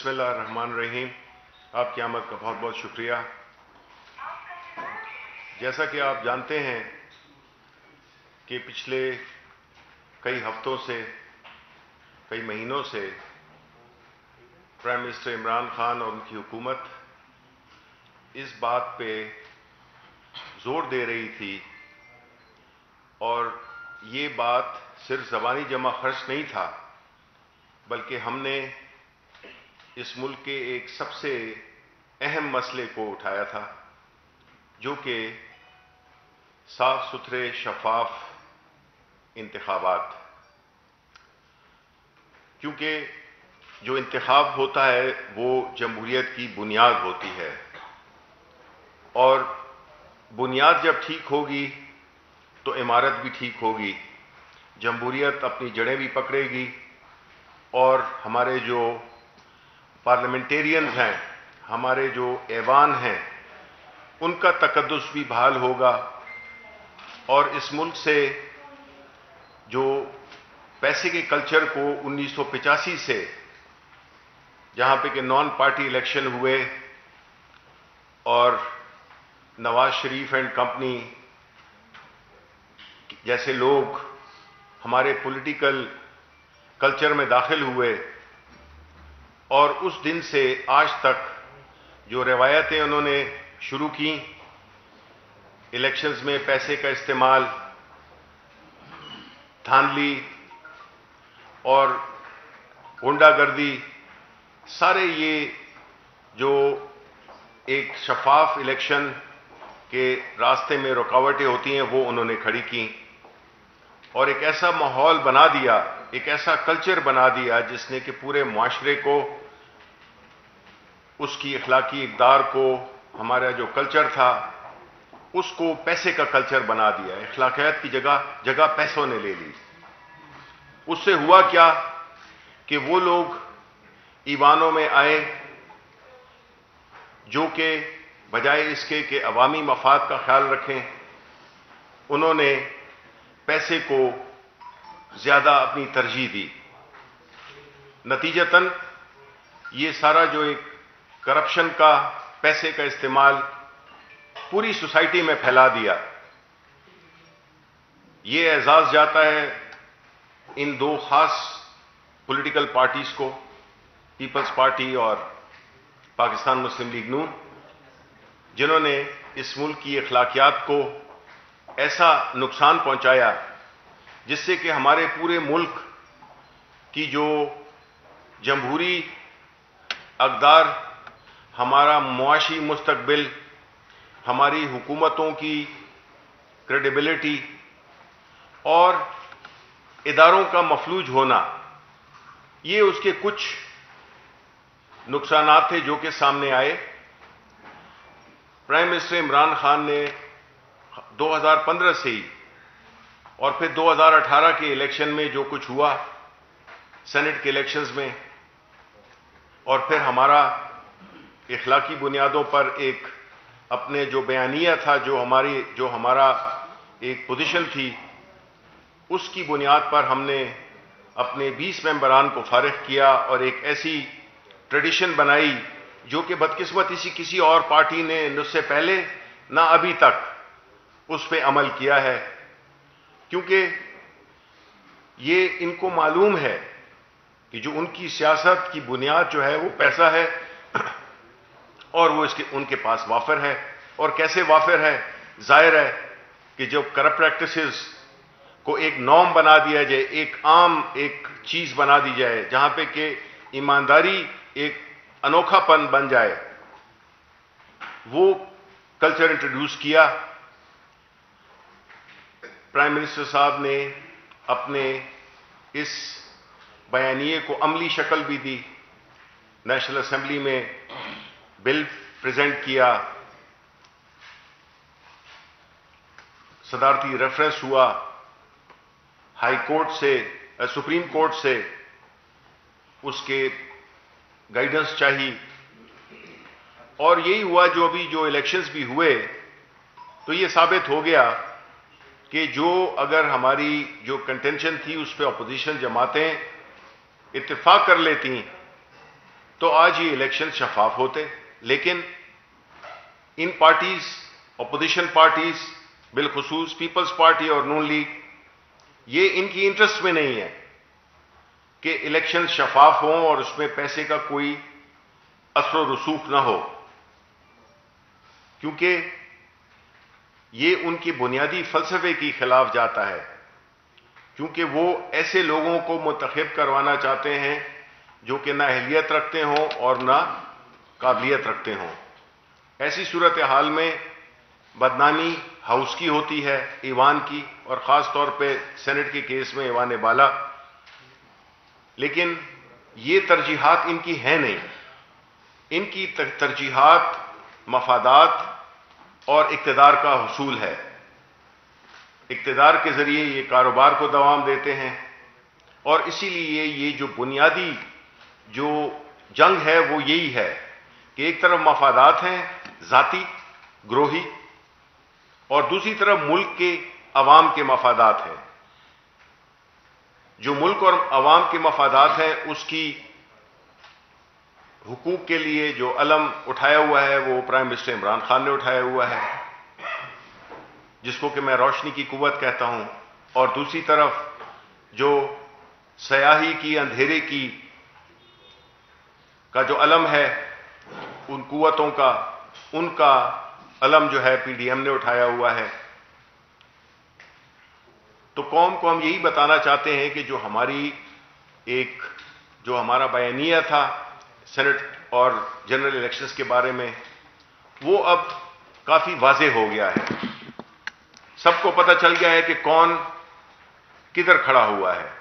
बिस्मिल्लाहिर्रहमानिर्रहीम। आपकी आमद का बहुत बहुत शुक्रिया। जैसा कि आप जानते हैं कि पिछले कई हफ्तों से कई महीनों से प्राइम मिनिस्टर इमरान खान और उनकी हुकूमत इस बात पे जोर दे रही थी, और ये बात सिर्फ ज़बानी जमा खर्च नहीं था, बल्कि हमने इस मुल्क के एक सबसे अहम मसले को उठाया था, जो कि साफ सुथरे शफाफ इंतखाबात, क्योंकि जो इंतखाब होता है वो जमहूरियत की बुनियाद होती है, और बुनियाद जब ठीक होगी तो इमारत भी ठीक होगी, जमहूरियत अपनी जड़ें भी पकड़ेगी और हमारे जो पार्लियामेंटेरियंस हैं, हमारे जो ऐवान हैं, उनका तकद्दुस भी बहाल होगा, और इस मुल्क से जो पैसे के कल्चर को 1985 से, जहाँ पे कि नॉन पार्टी इलेक्शन हुए और नवाज शरीफ एंड कंपनी जैसे लोग हमारे पॉलिटिकल कल्चर में दाखिल हुए, और उस दिन से आज तक जो रिवायतें उन्होंने शुरू की, इलेक्शंस में पैसे का इस्तेमाल, धांधली और गुंडागर्दी, सारे ये जो एक शफाफ इलेक्शन के रास्ते में रुकावटें होती हैं वो उन्होंने खड़ी की, और एक ऐसा माहौल बना दिया, एक ऐसा कल्चर बना दिया जिसने कि पूरे माशरे को, उसकी अखलाकी इकदार को, हमारा जो कल्चर था उसको पैसे का कल्चर बना दिया। अखलाकियात की जगह जगह पैसों ने ले ली। उससे हुआ क्या कि वो लोग ईवानों में आए जो कि बजाय इसके कि अवामी मफाद का ख्याल रखें, उन्होंने पैसे को ज़्यादा अपनी तरजीह दी। नतीजतन ये सारा जो एक करप्शन का, पैसे का इस्तेमाल पूरी सोसाइटी में फैला दिया। ये एजाज़ जाता है इन दो खास पॉलिटिकल पार्टीज़ को, पीपल्स पार्टी और पाकिस्तान मुस्लिम लीग नून, जिन्होंने इस मुल्क की अखलाकियात को ऐसा नुकसान पहुंचाया जिससे कि हमारे पूरे मुल्क की जो जमहूरी अकदार, हमारा मुआशी मुस्तकबिल, हमारी हुकूमतों की क्रेडिबिलिटी और इदारों का मफलूज होना, ये उसके कुछ नुकसान थे जो कि सामने आए। प्राइम मिनिस्टर इमरान खान ने 2015 से ही और फिर 2018 के इलेक्शन में जो कुछ हुआ, सेनेट के इलेक्शंस में, और फिर हमारा इखलाकी बुनियादों पर एक अपने जो बयानिया था, जो हमारा एक पोजीशन थी, उसकी बुनियाद पर हमने अपने 20 मेंबरान को फारिग किया, और एक ऐसी ट्रेडिशन बनाई जो कि बदकिस्मती सी किसी और पार्टी ने न उससे पहले ना अभी तक उस पे अमल किया है, क्योंकि ये इनको मालूम है कि जो उनकी सियासत की बुनियाद जो है वो पैसा है, और वो इसके उनके पास वाफर है, और कैसे वाफर है, जाहिर है कि जब करप्ट प्रैक्टिसेस को एक नॉर्म बना दिया जाए, एक आम एक चीज़ बना दी जाए जहाँ पे कि ईमानदारी एक अनोखापन बन जाए, वो कल्चर इंट्रोड्यूस किया। प्राइम मिनिस्टर साहब ने अपने इस बयानिए को अमली शक्ल भी दी, नेशनल असेंबली में बिल प्रेजेंट किया, सदारती रेफरेंस हुआ हाई कोर्ट से, सुप्रीम कोर्ट से उसके गाइडेंस चाहिए, और यही हुआ जो अभी जो इलेक्शंस भी हुए, तो ये साबित हो गया कि जो अगर हमारी जो कंटेंशन थी उस पर अपोजिशन जमातें इत्तेफाक कर लेती तो आज ये इलेक्शन शफाफ होते, लेकिन इन पार्टीज, अपोजिशन पार्टीज, बिलखुसूस पीपल्स पार्टी और नून लीग, ये इनकी इंटरेस्ट में नहीं है कि इलेक्शन शफाफ हों और उसमें पैसे का कोई असर रसूख ना हो, क्योंकि ये उनकी बुनियादी फलसफे के खिलाफ जाता है, क्योंकि वो ऐसे लोगों को मुंतखब करवाना चाहते हैं जो कि ना अहलियत रखते हों और ना काबिलियत रखते हों। ऐसी सूरत हाल में बदनामी हाउस की होती है, ईवान की, और ख़ास तौर पे सेनेट के केस में ईवान बाला। लेकिन ये तरजीहात इनकी है नहीं, इनकी तरजीहात मफादात और इक़्तिदार का हुसूल है। इक़्तिदार के ज़रिए ये कारोबार को दवाम देते हैं और इसीलिए ये जो बुनियादी जो जंग है वो यही है कि एक तरफ मफादात हैं ज़ाती ग्रोही और दूसरी तरफ मुल्क के अवाम के मफादात हैं। जो मुल्क और अवाम के मफादात हैं उसकी हुकूक के लिए जो अलम उठाया हुआ है वो प्राइम मिनिस्टर इमरान खान ने उठाया हुआ है, जिसको कि मैं रोशनी की कुव्वत कहता हूँ, और दूसरी तरफ जो सयाही की अंधेरे की का जो अलम है उन कुव्वतों का, उनका अलम जो है पीडीएम ने उठाया हुआ है। तो कौम को हम यही बताना चाहते हैं कि जो हमारा बयानिया था सेनेट और जनरल इलेक्शंस के बारे में वो अब काफ़ी वाज़ेह हो गया है, सबको पता चल गया है कि कौन किधर खड़ा हुआ है।